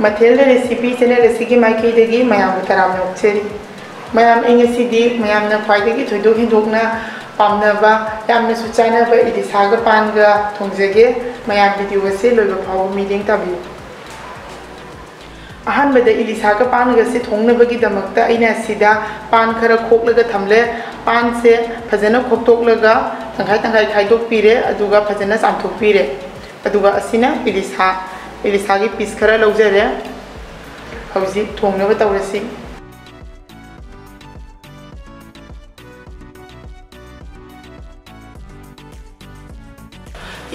Matilda recipe sena resiki maiki degi mayam taram yok cheri. Mayam engesi di mayam na faide ki thoidok hindok na pamna ba yamna suchaina ba idisa ga pan ga thongjege mayam video se loiba phaw meeting tabi. أهم بدأ إليسا كبان غسي ثومنا بقي دمكتا إينا سيدا بان خرا كوك لغا ثملة بان سه فزنا كوك توك لغا تنغاي خاي توك بيره أدوغا فزنا سام توك بيره أدوغا أسينا إليسا كي بيس خرا لوزره هوزي ثومنا بتاورسي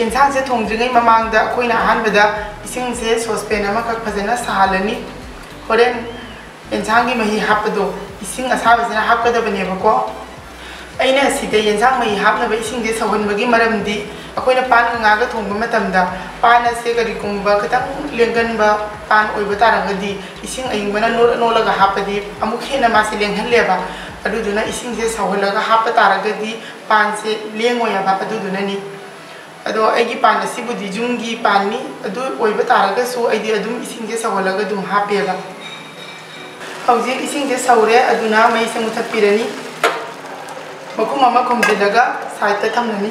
إنسان سه ثومدريني مماعن دا كوينا أهم بدأ سين سه سوسبينا ما كفزنا سهلني، خورن إنسان كي مهي حبدو، سين أصحاب زنا حبدا بنيه بقى، أينا سيدا إنسان مهي حبنا بيسين سه سهون بقي مرام دي، أكوينا بان عاقة ثومب متمدا، بان سه كريكم بقى كتام لينغن بقى بان أويبتا رعدي، سين أيين بنا نولا كحبدي، أموكينا ما سه لينغن ليبا، أدو دونا سين سه سهولا كحبتا رعدي، بان سه لينغويا بقى أدو دونا ني. أدو أيجي بان نسيبه دي جونجي باني أدو ويبت عارقة سو أيدي أدوم إسينجي سوالقة دوم حابيلا. أوزير إسينجي سورة أدونا ما يسمو تبيرني. بكو ماما كم زلقة ساعتها تمني.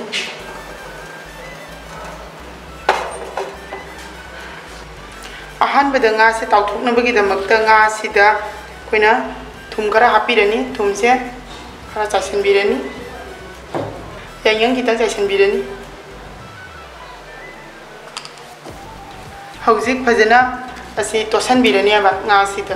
أحن بدن عاس تعطونا بقية مقطع عاس إذا كنا ثوم كرا حابيرني ثوم سه كرا تاسين بيرني. يعني كده تاسين بيرني. هوزيك فزنا أسي توسن بيرني أبا ناسيدا.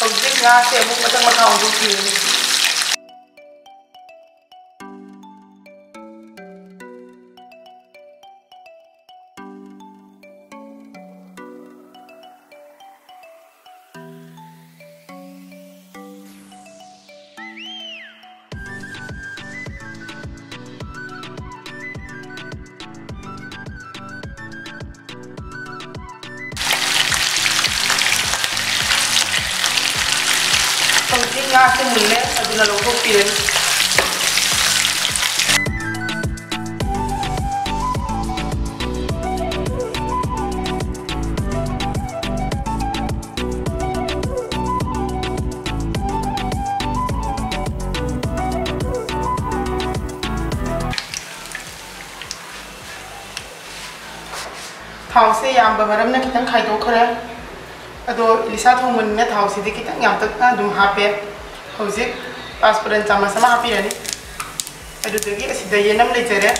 هاوسي ناسي أبوك متى مكاون دوكي ناسي مولنا أدونا لوحو بيرن. ثاوسي يام بمرمنا كتن خايدو كره. أدو لسات هم مولنا ثاوسي دي كتن يام تكنا دوم حابة. هوزيك باسبورن تاما سما حبيرني أدو تجي أسيدا ينام لجرة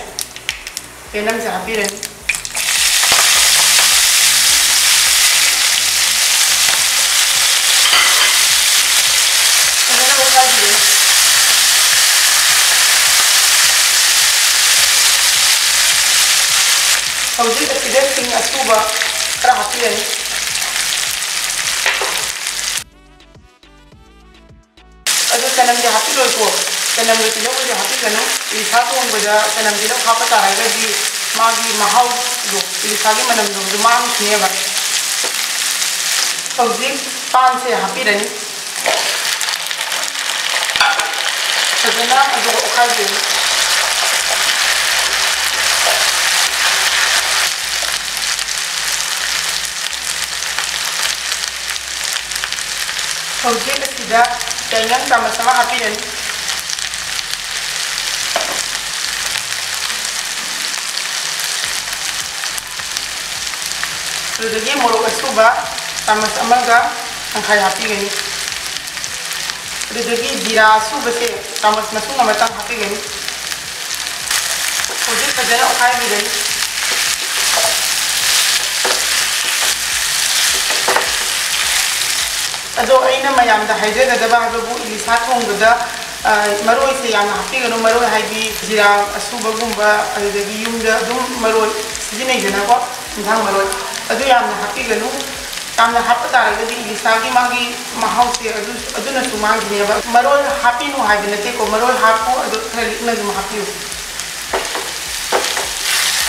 ينام سحبيرني أنا بقولك هوزيك أسيدا فين أسوبا راح حبيرني سلام دي حبيت لكوا سلام دي لو بدي حبيت لنا إلحاقهم بدا سلام دي لو خابت عريقة دي ما دي محاول لو إلحاقي ما نمدوم دماغ مش نيابة توزيع طعم سي حبيت لنا فزنا أدوق أخذي توزيع كده jangan sama-sama api dan lagi mulu kesuba sama-sama ga angkai api gini لدقيق ديراسو بس تامس مسومة متان حقيقي وجيت بدنا أقايم ده أدو أينما يعمل حاجة ده بعد بقول اللي ساعتهم بده مروي سيعمل حقيقي إنه مروي هاي بي ديرا أسو بقوم بدقيق يوم ده دوم مروي سجيني جنابه إنها مروي أدو يعمل حقيقي إنه أنا حبت على جدي لساقي ماجي محاوسي أدون سماع جنبه مرول حابين وهاي بنتيكو مرول حابو أدون خلي نجم حابيو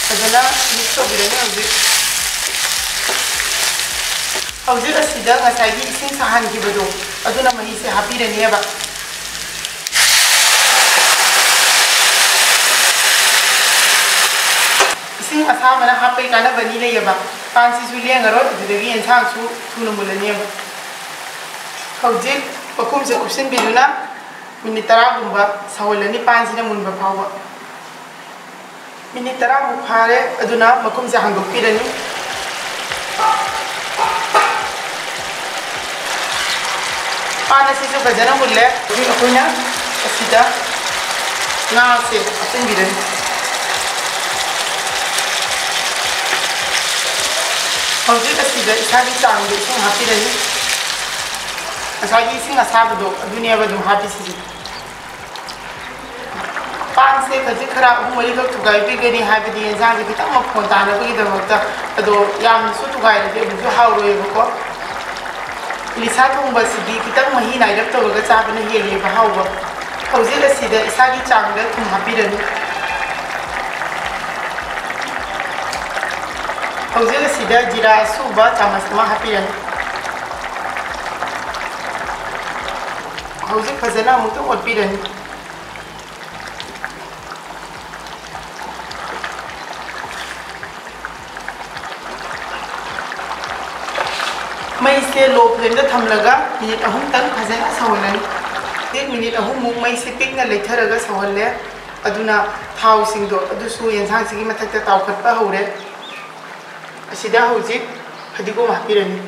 فجلا نشتو بدنا أوجد السيدة هساقي إنسان سهان جبدو أدون ما هي سحابير نيابة إنسان أسمع أنا حابي كأنا بني لي يبا فانسي سوليان غرور تدري إنسان شو نمولنيه خوجيل بقوم زوجين بدونا من التراب بمبا سهولني فانسي نمون بفاوا من التراب بخاره أدونا بقوم زهانغو كيرني فانسي شو بجنا مولله جيل أكونا أسيدا ناسي أسين بدني ꯍꯧꯖꯤꯛ ꯑꯁꯤꯗ ꯏꯁꯥꯒꯤ ꯆꯥꯡꯗ ꯏꯁꯤꯡ ꯍꯥꯞꯄꯤꯔꯅꯤ ꯉꯁꯥꯏꯒꯤ ꯏꯁꯤꯡ ꯑꯁꯥꯕꯗꯣ ꯑꯗꯨꯅꯦꯕ ꯑꯗꯨꯝ ꯍꯥꯞꯄꯤꯁꯤꯁꯦ ꯄꯥꯟꯁꯦ ꯈꯖꯤꯛ ꯈꯔ ꯑꯍꯨꯝ ꯃꯔꯤꯈꯛ ꯊꯨꯒꯥꯏꯕꯤꯒꯅꯤ ꯍꯥꯏꯕꯗꯤ ꯌꯦꯟꯁꯥꯡꯁꯦ ꯈꯤꯇꯪ ꯃꯐꯣꯟ ꯇꯥꯅꯕꯒꯤꯗꯃꯛꯇ ꯑꯗꯣ ꯌꯥꯝꯅꯁꯨ ꯊꯨꯒꯥꯏꯔꯗꯤ ꯑꯗꯨꯁꯨ ꯍꯥꯎꯔꯣꯏꯕꯀꯣ ꯏꯂꯤꯁꯥ ꯊꯣꯡꯕꯁꯤꯗꯤ ꯈꯤꯇꯪ ꯃꯍꯤ ꯅꯥꯏꯔꯞ ꯇꯧꯔꯒ ꯆꯥꯕꯅ ꯍꯦꯜꯂꯦꯕ ꯍꯥꯎꯕ ꯍꯧꯖꯤꯛ ꯑꯁꯤꯗ ꯏꯁꯥꯒꯤ ꯆꯥꯡꯗ ꯊꯨꯝ ꯍꯥꯞꯄꯤꯔꯅꯤ هوزيل السيدة جرا سوبا تمسما حبيان. هوزيل فزنا ممكن أودبيان. ما يصير لو بلند ثملقة مني أهم تان فزنا سهولني. تين مني أهم مو ما يصير بيجنا ليتهرجا سهولة. أدونا ثاو سيندو أدوسو ينسان سيجي متكتة ثاو كتبه هوره. أسيدا هوزيك هديكو محبيرني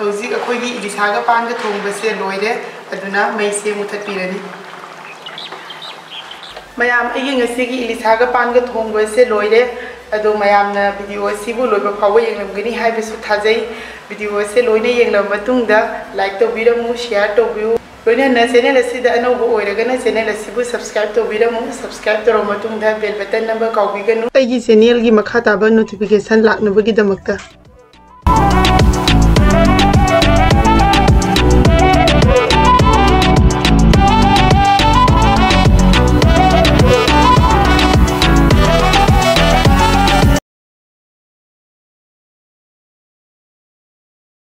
هوزيك أكويجي إليساغا بانغا تونبسي لويرة أدونا ميسي متكبيرني ميام أيجي نسيجي إليساغا بانغا تونبسي لويرة أدو ميامنا فيديو سيبو لويبا فاوة ينغمغني هاي بسو تازي فيديو سي لوينا ينغلما توندا لايك توبيرمو شير توبيو ولكن سنة لسيدة أنا وبويرجنا سنة لسيبو سبسكرايب توبيرا مو سبسكرايب تروماتوم ده بيل بتن نبقى كوبيجنو أي سنة لقي مكحة تابن نوتيفيكيشن لقنو بقي دمكتا.